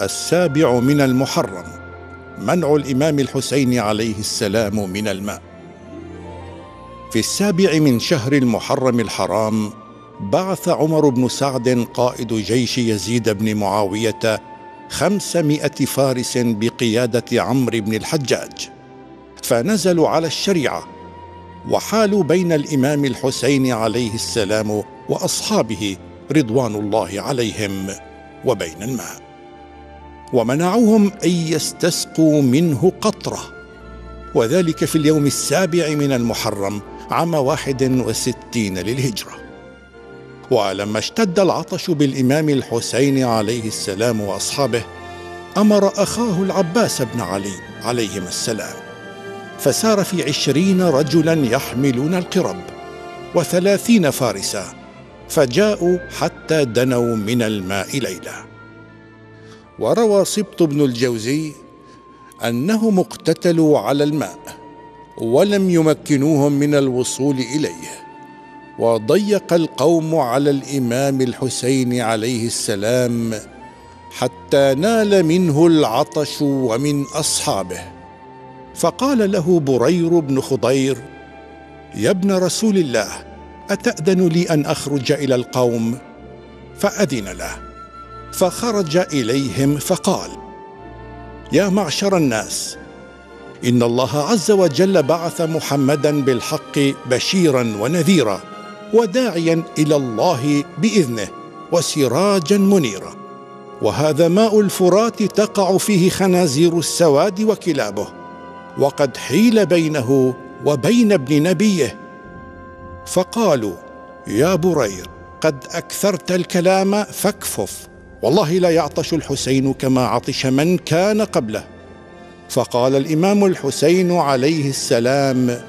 السابع من المحرم، منع الإمام الحسين عليه السلام من الماء. في السابع من شهر المحرم الحرام بعث عمر بن سعد قائد جيش يزيد بن معاوية 500 فارس بقيادة عمرو بن الحجاج، فنزلوا على الشريعة وحالوا بين الإمام الحسين عليه السلام وأصحابه رضوان الله عليهم وبين الماء، ومنعوهم أن يستسقوا منه قطرة، وذلك في اليوم السابع من المحرم عام 61 للهجرة. ولما اشتد العطش بالإمام الحسين عليه السلام وأصحابه أمر أخاه العباس بن علي عليهما السلام، فسار في 20 رجلا يحملون القرب و30 فارسا، فجاءوا حتى دنوا من الماء ليلة. وروى سبط بن الجوزي أنهم اقتتلوا على الماء ولم يمكنوهم من الوصول إليه، وضيق القوم على الإمام الحسين عليه السلام حتى نال منه العطش ومن أصحابه، فقال له برير بن خضير: يا ابن رسول الله، أتأذن لي أن أخرج إلى القوم؟ فأذن له، فخرج إليهم فقال: يا معشر الناس، إن الله عز وجل بعث محمدا بالحق بشيرا ونذيرا وداعيا إلى الله بإذنه وسراجا منيرا، وهذا ماء الفرات تقع فيه خنازير السواد وكلابه، وقد حيل بينه وبين ابن نبيه. فقالوا: يا برير، قد أكثرت الكلام فاكفف، والله لا يعطش الحسين كما عطش من كان قبله. فقال الإمام الحسين عليه السلام: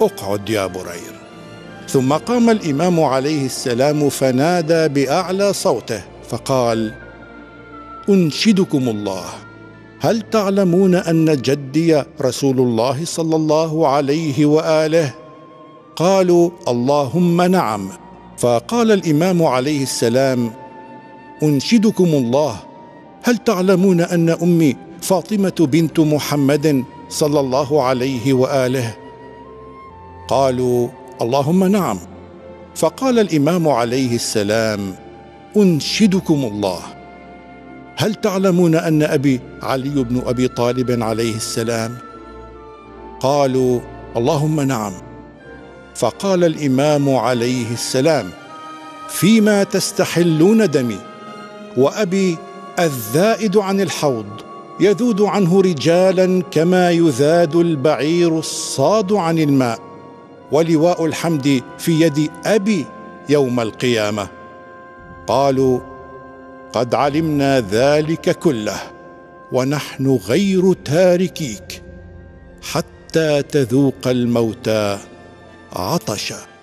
اقعد يا برير. ثم قام الإمام عليه السلام فنادى بأعلى صوته فقال: أنشدكم الله، هل تعلمون أن جدي رسول الله صلى الله عليه وآله؟ قالوا: اللهم نعم. فقال الإمام عليه السلام: أنشدكم الله، هل تعلمون أن أمي فاطمة بنت محمد صلى الله عليه وآله؟ قالوا: اللهم نعم. فقال الإمام عليه السلام: أنشدكم الله، هل تعلمون أن أبي علي بن أبي طالب عليه السلام؟ قالوا: اللهم نعم. فقال الإمام عليه السلام: فيما تستحلون دمي، وأبي الذائد عن الحوض يذود عنه رجالا كما يذاد البعير الصاد عن الماء، ولواء الحمد في يد أبي يوم القيامة. قالوا: قد علمنا ذلك كله، ونحن غير تاركيك حتى تذوق الموتى عطشا.